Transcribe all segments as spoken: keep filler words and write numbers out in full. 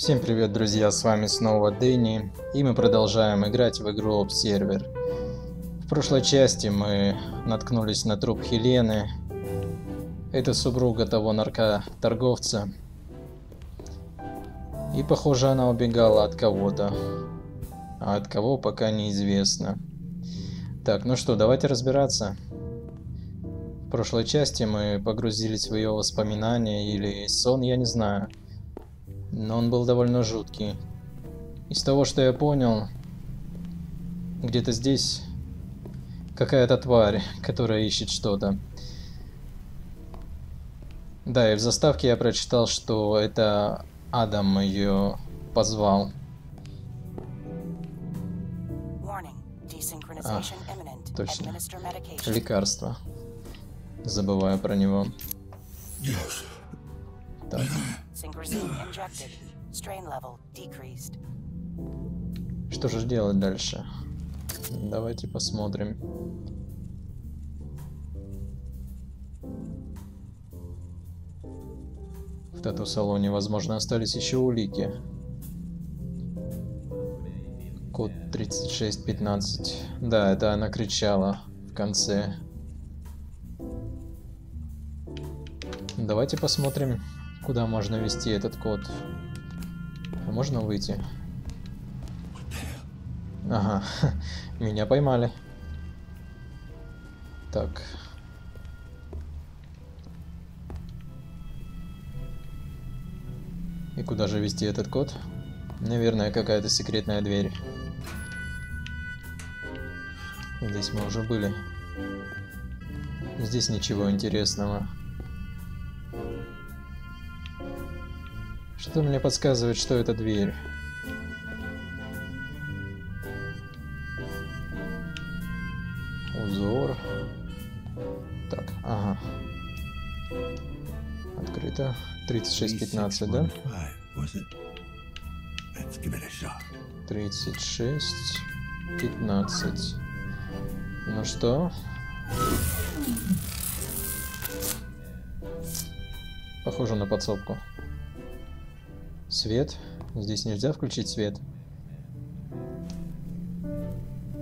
Всем привет, друзья, с вами снова Дэнни, и мы продолжаем играть в игру Observer. В прошлой части мы наткнулись на труп Елены, это супруга того наркоторговца, и похоже она убегала от кого-то, а от кого пока неизвестно. Так, ну что, давайте разбираться. В прошлой части мы погрузились в ее воспоминания или сон, я не знаю. Но он был довольно жуткий. Из того, что я понял, где-то здесь какая-то тварь, которая ищет что-то. Да, и в заставке я прочитал, что это Адам ее позвал. А, точно. Лекарство. Забываю про него. Так. Что же делать дальше? Давайте посмотрим. В тату-салоне, возможно, остались еще улики. Код тридцать шесть пятнадцать. Да, это она кричала в конце. Давайте посмотрим, куда можно вести этот код. Можно выйти? Ага, меня поймали. Так. И куда же вести этот код? Наверное, какая-то секретная дверь. Здесь мы уже были. Здесь ничего интересного. Что мне подсказывает, что это дверь? Узор. Так, ага. Открыто. тридцать шесть пятнадцать, да? тридцать шесть пятнадцать. Ну что? Похоже на подсобку. Свет. Здесь нельзя включить свет.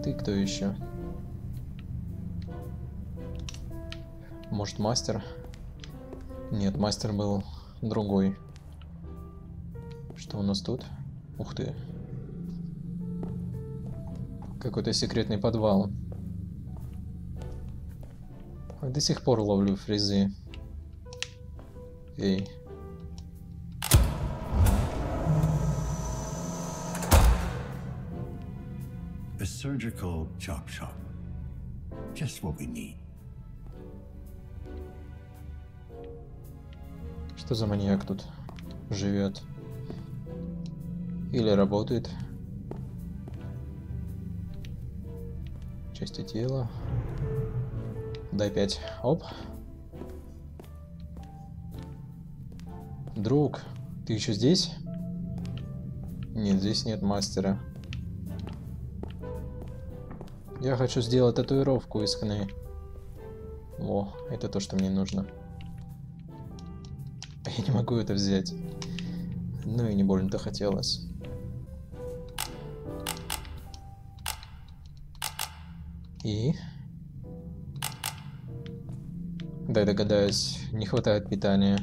Ты кто еще? Может, мастер? Нет, мастер был другой. Что у нас тут? Ух ты. Какой-то секретный подвал. Я до сих пор ловлю фрезы. Эй. Surgical chop shop. Just what we need. Что за маньяк тут живет? Или работает? Части тела. Дай пять. Оп. Друг, ты еще здесь? Нет, здесь нет мастера. Я хочу сделать татуировку из хны. О, это то, что мне нужно. Я не могу это взять. Ну и не больно-то хотелось. И? Да, я догадаюсь, не хватает питания.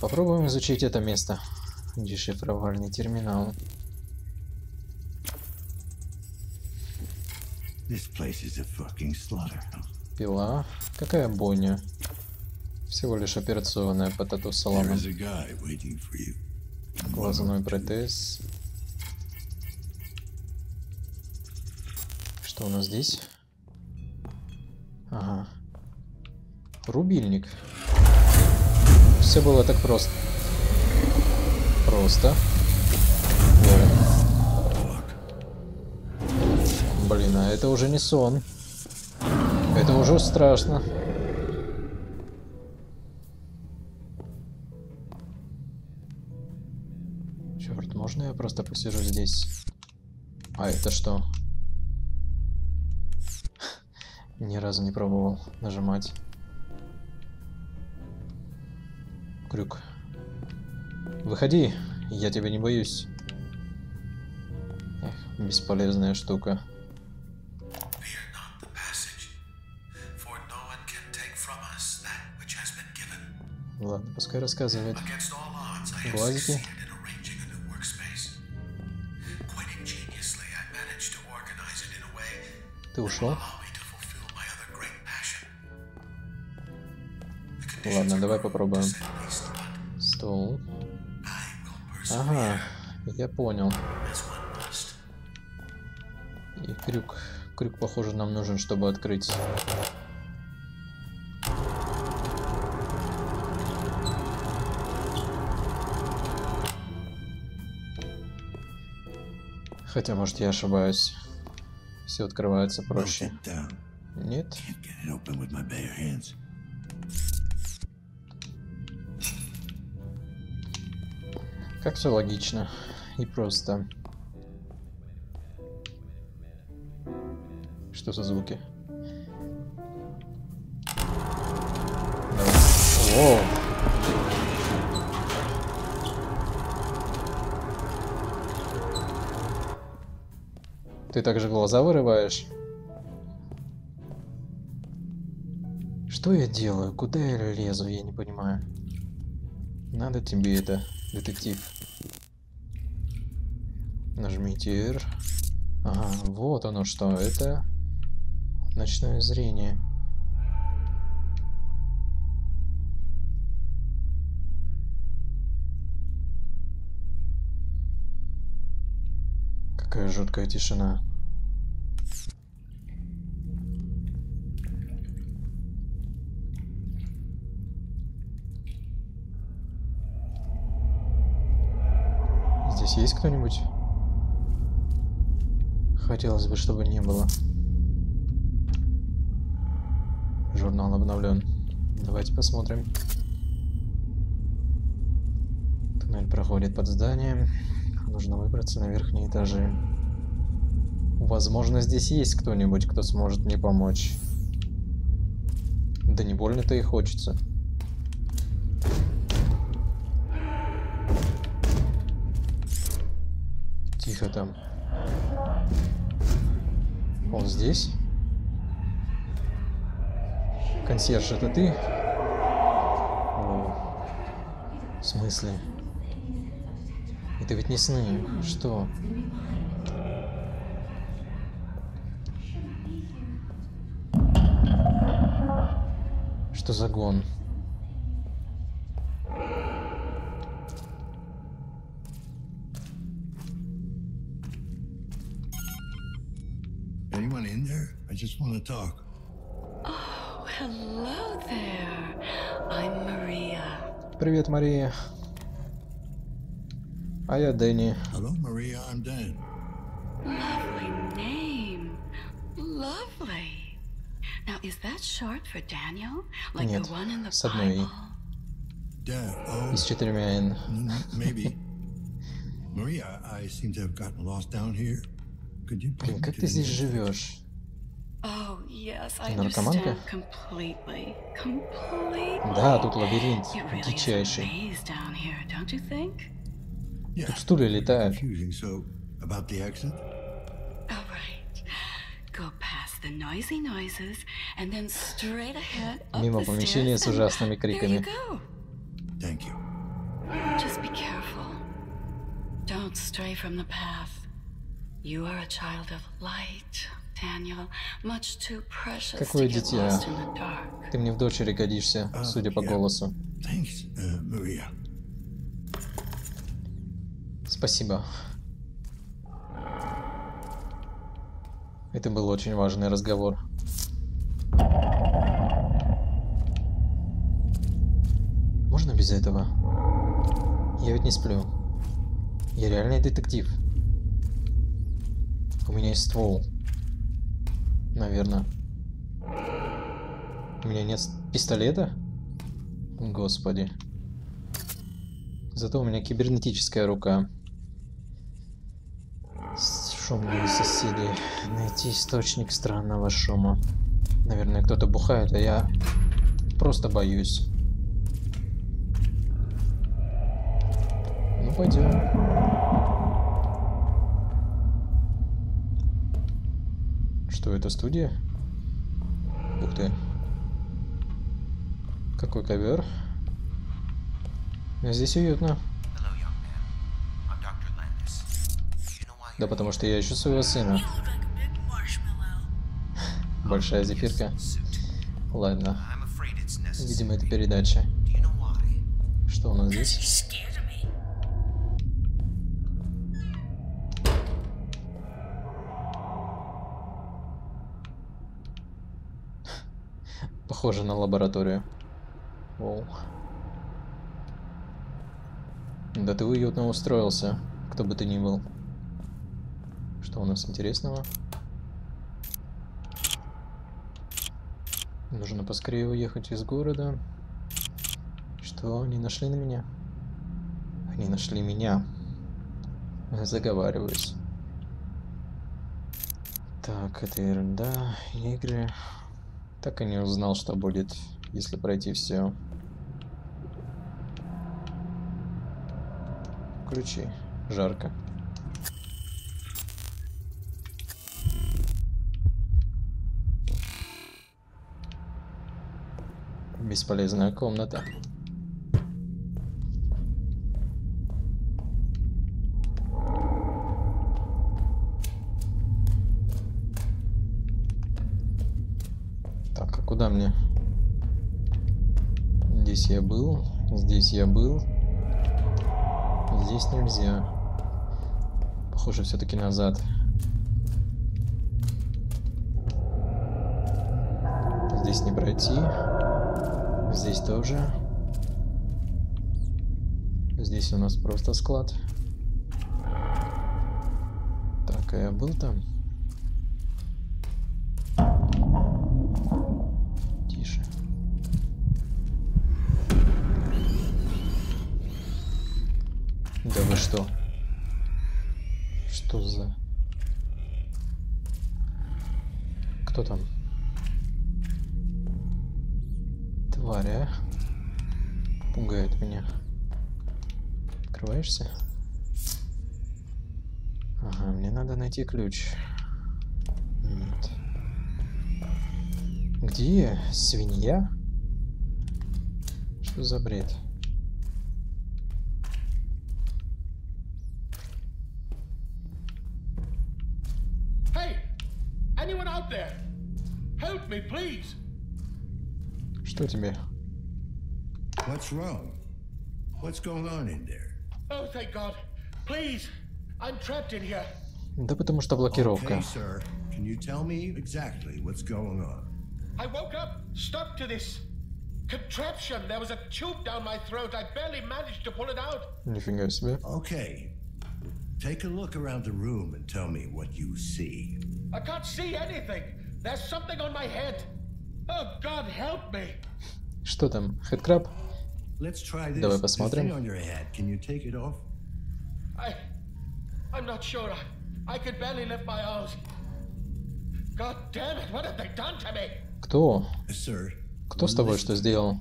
Попробуем изучить это место. Дешифровальный терминал. Пила. Какая бойня. Всего лишь операционная по тату-салону. Глазной протез. Что у нас здесь? Ага. Рубильник. Все было так просто. Просто. Блин, а это уже не сон. Это уже страшно. Черт, можно я просто посижу здесь? А это что? Ни разу не пробовал нажимать. крюк. Выходи, я тебя не боюсь. Эх, бесполезная штука. Ладно, пускай рассказывает. Глазики. Ты ушел? Ладно, давай попробуем. Стол. Ага, я понял. И крюк. Крюк, похоже, нам нужен, чтобы открыть. Хотя, может, я ошибаюсь. Все открывается проще. Нет. Как все логично и просто. Что за звуки? О! Ты также глаза вырываешь? Что я делаю? Куда я лезу? Я не понимаю. Надо тебе это, детектив. Нажмите R. Ага, вот оно что. Это ночное зрение. Какая жуткая тишина. Здесь есть кто-нибудь? Хотелось бы, чтобы не было. Журнал обновлен. Давайте посмотрим. Туннель проходит под зданием. Нужно выбраться на верхние этажи. Возможно, здесь есть кто-нибудь, кто сможет мне помочь. Да не больно-то и хочется. Тихо там. Он здесь? Консьерж, это ты? О, в смысле? Это ведь не сны. Что? Что за гон? Привет, Мария. А я Дэнни. Hello, Maria, I'm Dan. Lovely name. Lovely. Now is that short for Daniel? Like the one in the Bible? Dan. И с четырьмя Н. Maybe. Maria, I seem to have gotten lost down here. Could you point me to the... Как ты здесь живешь? Oh, yes, I understand completely. Completely. Да, тут лабиринт дичайший. Тут стулья летают. Мимо помещения с ужасными криками. Какое дитя. Ты мне в дочери годишься, судя по голосу. Спасибо. Это был очень важный разговор. Можно без этого? Я ведь не сплю. Я реальный детектив. У меня есть ствол. Наверное. У меня нет пистолета? Господи. Зато у меня кибернетическая рука. Шумные соседи. Найти источник странного шума. Наверное, кто-то бухает, а я просто боюсь. Пойдем. Что это, студия? Ух ты. Какой ковер. Здесь уютно. Да потому что я ищу своего сына. Большая зефирка. Ладно. Видимо, это передача. Что у нас здесь? Похоже на лабораторию. Воу. Да ты уютно устроился, кто бы ты ни был. Что у нас интересного? Нужно поскорее уехать из города. Что, они нашли на меня? Они нашли меня. Заговариваюсь. Так, это ерунда. Игры. Так и не узнал, что будет, если пройти все. Ключи. Жарко. Бесполезная комната. Так, а куда мне? Здесь я был, здесь я был. Здесь нельзя. Похоже, все-таки назад. Здесь не пройти. Здесь тоже. Здесь у нас просто склад. Так, а я был там? Тише. Да вы что? Что за... Кто там? Тварь, а? Пугает меня. Открываешься? Ага, мне надо найти ключ. Нет. Где свинья? Что за бред? Hey! Anyone out there? Help me, please! Что тебе? What's wrong? What's going on in there? Oh, thank God. Please, I'm trapped in here. Да потому что блокировка. Okay, sir. Can you tell me exactly what's going on? I woke up stuck to this contraption. There was a tube down my throat. I barely managed to pull it out. Нифига себе. Okay. Take a look around the room and tell me what you see. I can't see anything. There's something on my head. Oh, God, help me. Что там, хэдкраб? Давай посмотрим. I... I'm not sure. I could barely lift my arms. God damn it, what have they done to me? Кто? Sir, кто с тобой что сделал?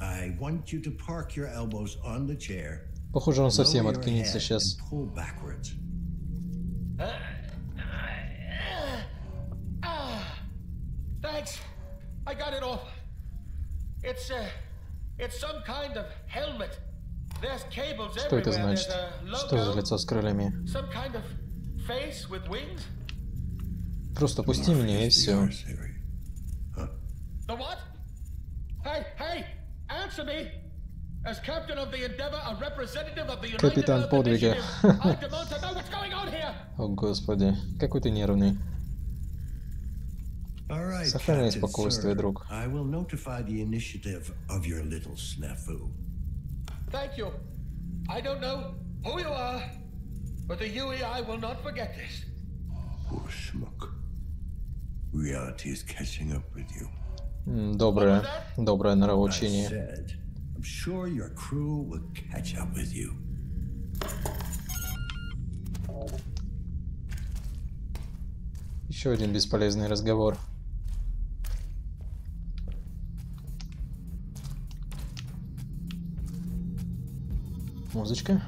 I want you to park your elbows on the chair. Похоже, он совсем откинется сейчас. Thanks. I got it off. It's a, it's some kind of helmet. There's cables everywhere. Что это значит? Что за лицо с крыльями? Some kind of face with wings. Просто пусти меня и все. The what? Hey, hey, answer me. As captain of the Endeavor, a representative of the United Nations. Капитан подвига. О господи, какой ты нервный. Сохраняй спокойствие, друг. Доброе, доброе нравоучение. Еще один бесполезный разговор. Музычка.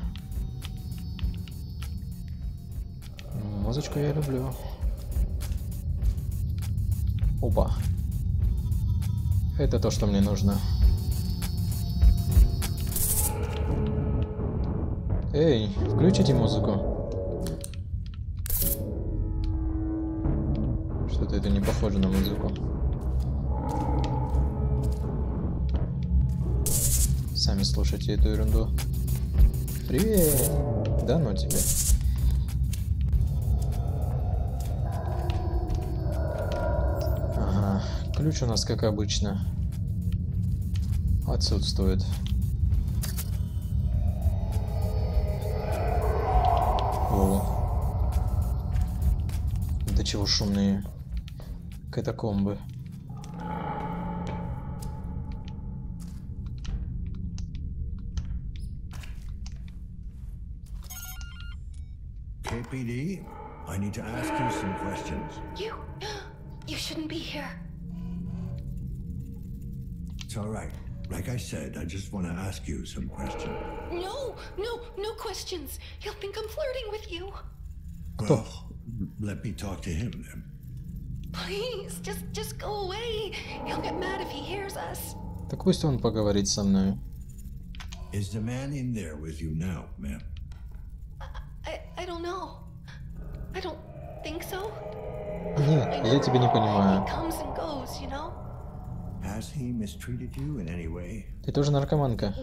музычку я люблю. Опа. Это то, что мне нужно. Эй, включите музыку. Что-то это не похоже на музыку. Сами слушайте эту ерунду. Привет! Да ну тебе. Ага, ключ у нас, как обычно, отсутствует. О. До чего шумные катакомбы. P D, I need to ask you some questions. You, you shouldn't be here. It's all right. Like I said, I just want to ask you some questions. No, no, no questions. He'll think I'm flirting with you. Well, let me talk to him then. Please, just, just go away. He'll get mad if he hears us. Так пусть он поговорит со мной. Is the man in there with you now, ma'am? I don't know. I don't think so. Нет, я тебя не понимаю. Ты тоже наркоманка.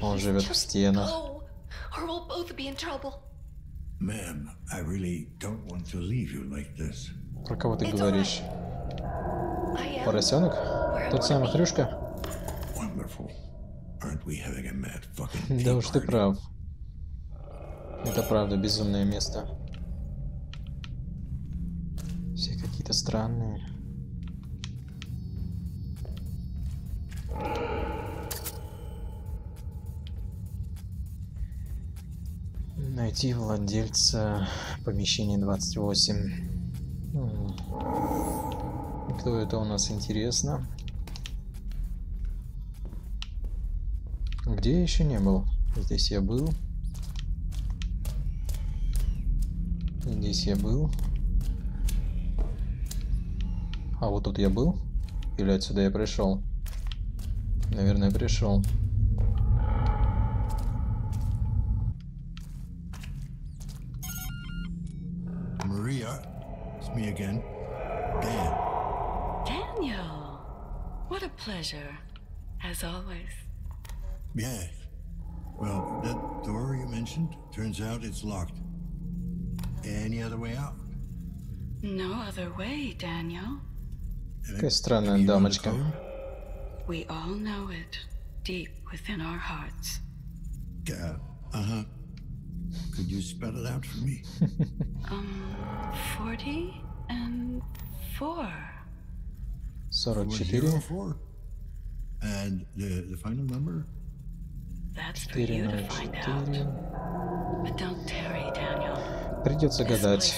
Он живет в стенах. Ma'am, I really don't want to leave you like this. Про кого ты говоришь? Поросенок? Тот самый хрюшка? Да уж ты прав. Это правда безумное место. Все какие-то странные. Найти владельца помещения двадцать восемь. Кто это у нас, интересно? Где я еще не был? Здесь я был. Здесь я был. А вот тут я был? Или отсюда я пришел? Наверное, пришел. Me again, Dan. Daniel, what a pleasure, as always. Yes. Well, that door you mentioned, turns out it's locked. Any other way out? No other way, Daniel. Какая странная дамочка. We all know it, deep within our hearts. Yeah. Uh huh. Could you spell it out for me? um, forty and four. forty-four. And the the final number? That's for you to find out. But don't tarry, Daniel. Придется гадать.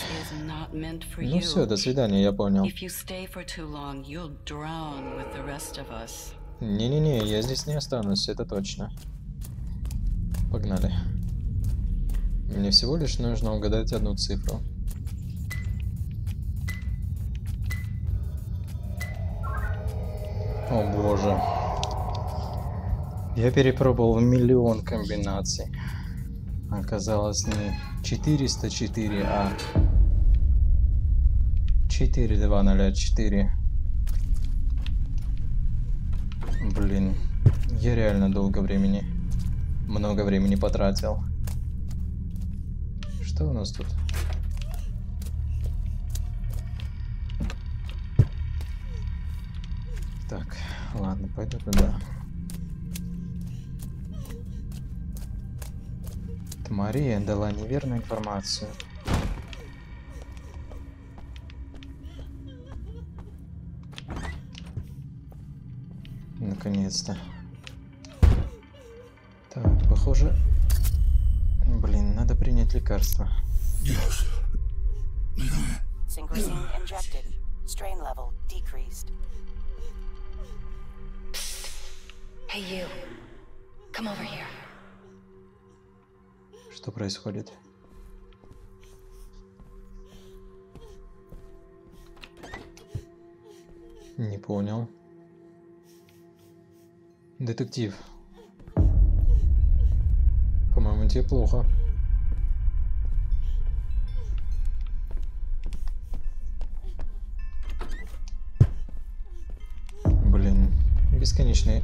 Ну все, до свидания, я понял. If you stay for too long, you'll drown with the rest of us. Не, не, не, я здесь не останусь, это точно. Погнали. Мне всего лишь нужно угадать одну цифру. О боже. Я перепробовал миллион комбинаций. Оказалось, не четыреста четыре, а четыре тысячи двести четыре. Блин, я реально долго времени, много времени потратил. Что у нас тут? Так, ладно, пойду туда. Это Мария дала неверную информацию. Наконец-то. Так, похоже... Блин, надо принять лекарство. Strain level decreased. Psst. Hey you. Come over here. Что происходит? Не понял. Детектив. По-моему, тебе плохо. Блин, бесконечные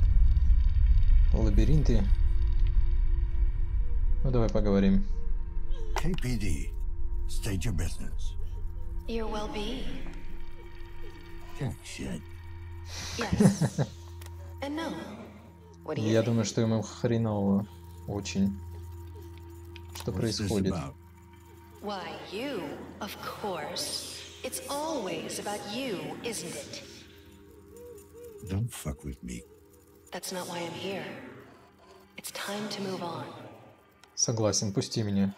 лабиринты. Ну давай поговорим. кей пи ди, state your business. Your well-being. Я думаю, что ему хреново очень. Что происходит? Согласен, пусти меня.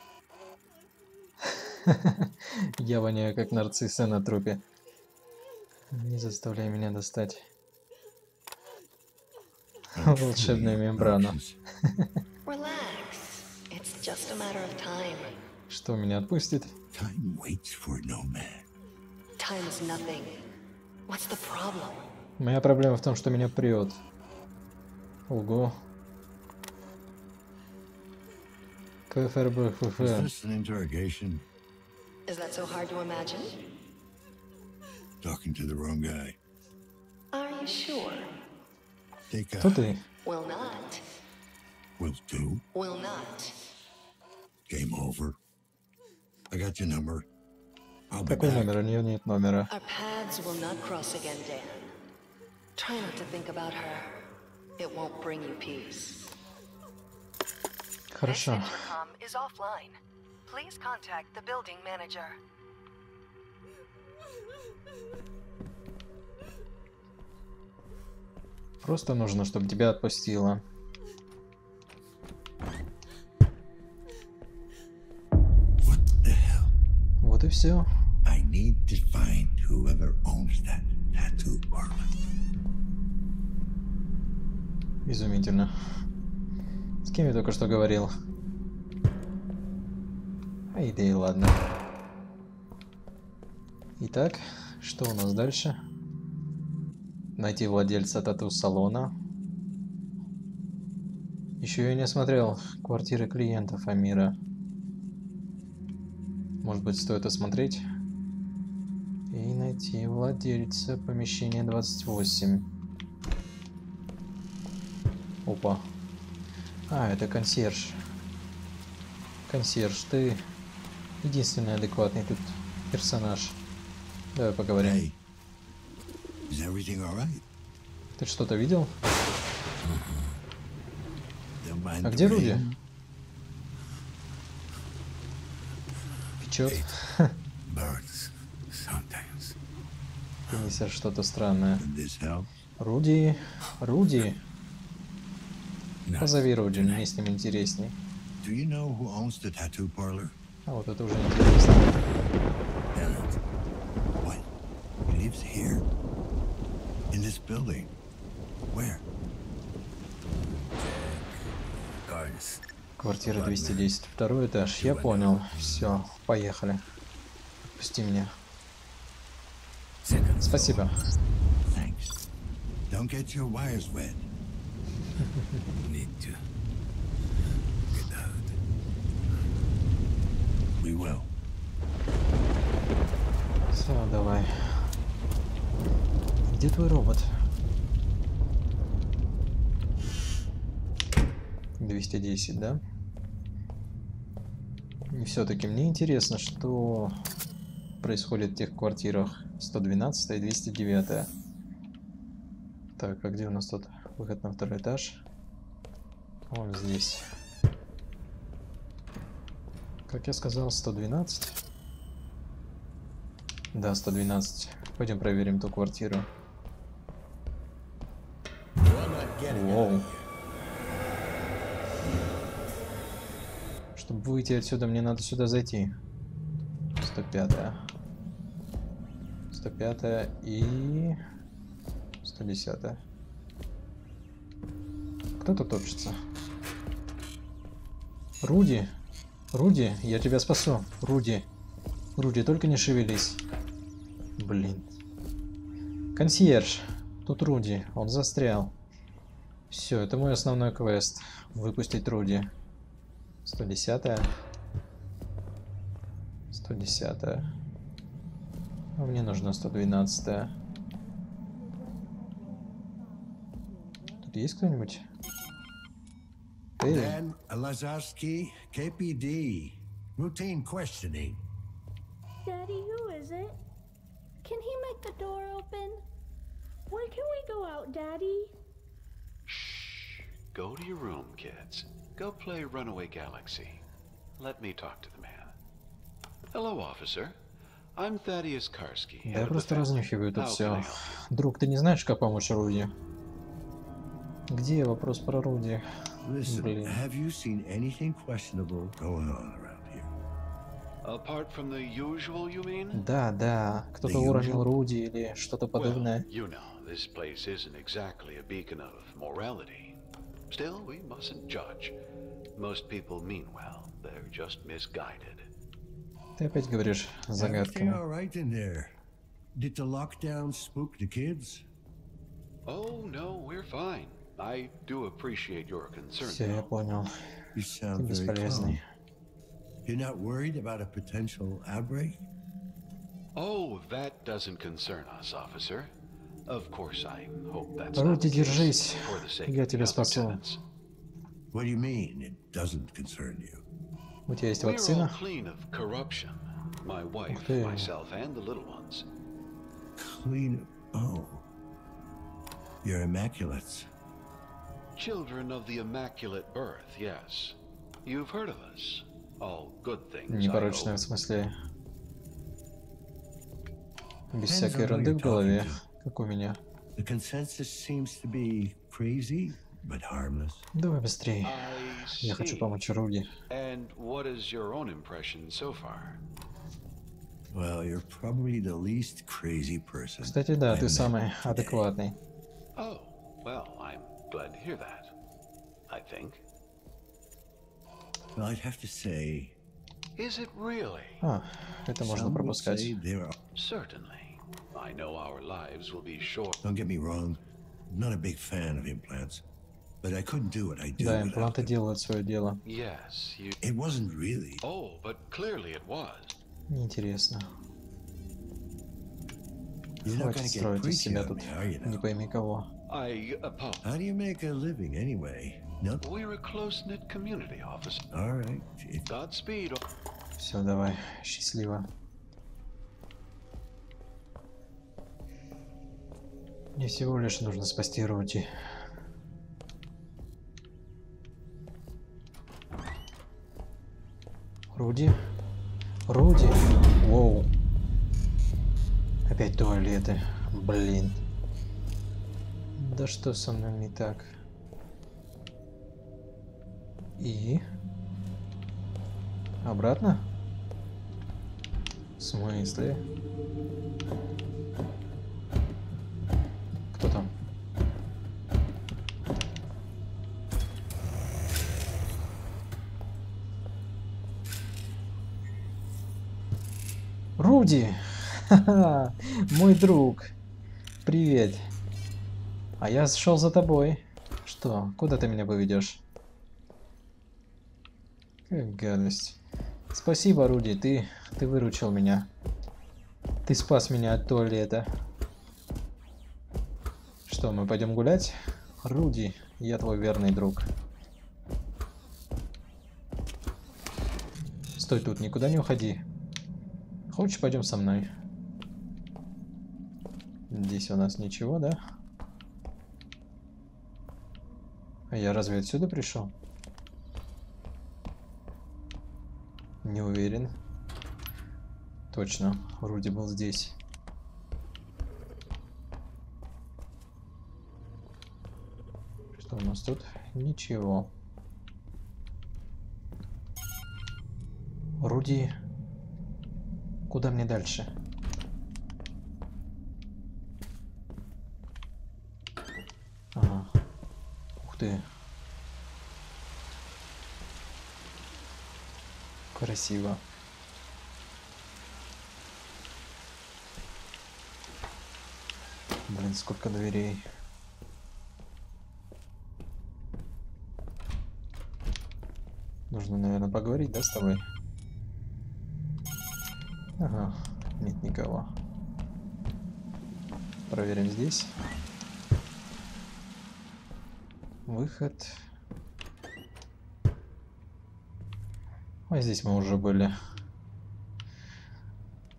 Я воняю, как нарцисса на трупе. Не заставляй меня достать волшебную мембрану. Что, меня отпустит? Моя проблема в том, что меня прет. Ого. КФРБФФ. Talking to the wrong guy. Are you sure? Take a look. Will not. Will do. Will not. Game over. I got your number. I'll be back. Какой номер? У нее нет номера. Our paths will not cross again, Dan. Try not to think about her. It won't bring you peace. Хорошо. Intercom is offline. Please contact the building manager. Просто нужно, чтобы тебя отпустило. Вот и все. Изумительно. С кем я только что говорил? Ай, да и ладно. Итак, что у нас дальше? Найти владельца тату-салона. Еще я не осмотрел квартиры клиентов Амира. Может быть, стоит осмотреть? И найти владельца помещения двадцать восемь. Опа. А, это консьерж. Консьерж, ты единственный адекватный тут персонаж. Давай поговорим. Hey. Ты что-то видел? Uh-huh. А где Руди? Печет. Принесешь что-то странное. Руди, Руди. No. Позови Руди, мне с ним интересней. You know, а вот это уже интересно. Here in this building. Where? Квартира двести десять, второй этаж. Я понял. Все, поехали. Пусти меня. Спасибо. Don't get your wires wet. Need to get out. We will. Все, давай. Где твой робот? двести десять, да? И все-таки мне интересно, что происходит в тех квартирах сто двенадцать и двести девять. Так, а где у нас тут выход на второй этаж? Он здесь. Как я сказал, сто двенадцать? Да, сто двенадцать. Пойдем проверим ту квартиру. Воу. Чтобы выйти отсюда, мне надо сюда зайти. сто пять. сто пятая и сто десятая. Кто тут топчется? Руди, Руди, я тебя спасу, Руди, Руди, только не шевелись. Блин. Консьерж, тут Руди, он застрял. Все, это мой основной квест. Выпустить Руди. сто десятая. сто десятая. А мне нужна сто двенадцатая. Тут есть кто-нибудь? Дэн Лазарский, кей пи ди. Routine questioning. Daddy, who is it? Can he make the door open? Where can we go out, Daddy? Shh. Go to your room, kids. Go play Runaway Galaxy. Let me talk to the man. Hello, officer. I'm Thaddeus Karski. Да, я просто разнюхиваю это все. Друг, ты не знаешь, как помочь Руди? Где вопрос про Руди? Блин. Have you seen anything questionable going on around here? Apart from the usual, you mean? Да, да. Кто-то уронил Руди или что-то подобное. You know, this place isn't exactly a beacon of morality. Still, we mustn't judge. Most people mean well. They're just misguided. Ты опять говоришь загадками. Все, я понял. Ты бесполезный. Руди, держись. Я тебя спасу. У тебя есть вакцина? Ух ты. Непорочная, в смысле. Без всякой ерунды в голове, как у меня. Давай быстрее. Я хочу помочь Руди. Кстати, да, ты самый адекватный. А, это можно пропускать. But I couldn't do what I do. Да, импланты делают свое дело. Yes, you... It wasn't really. Oh, but clearly it was. Неинтересно. Хватит строить из себя тут не пойми кого. I... How do you make a living anyway? Nothing. We're a close-knit community office. All right. It... Godspeed. Все, давай, счастливо. Мне всего лишь нужно спасти Руди. Руди? Руди? Воу. Опять туалеты. Блин. Да что со мной не так? И? Обратно? В смысле? Кто там? Руди, мой друг, привет. А я шел за тобой. Что? Куда ты меня поведешь? Какая гадость. Спасибо, Руди, ты, ты выручил меня. Ты спас меня от туалета. Что, мы пойдем гулять? Руди, я твой верный друг. Стой тут, никуда не уходи. Хочешь, пойдем со мной? Здесь у нас ничего, да? А я разве отсюда пришел? Не уверен. Точно, Руди был здесь. Что у нас тут? Ничего. Руди... Куда мне дальше? Ага. Ух ты. Красиво. Блин, сколько дверей. Нужно, наверное, поговорить, да, с тобой? Ага, нет никого. Проверим здесь. Выход. А здесь мы уже были.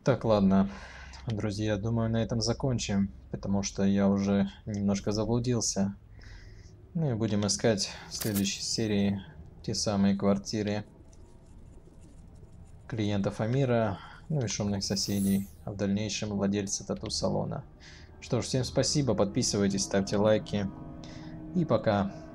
Так, ладно. Друзья, думаю, на этом закончим, потому что я уже немножко заблудился. Ну и будем искать в следующей серии те самые квартиры клиентов Амира, ну и шумных соседей, а в дальнейшем владельца тату-салона. Что ж, всем спасибо, подписывайтесь, ставьте лайки и пока.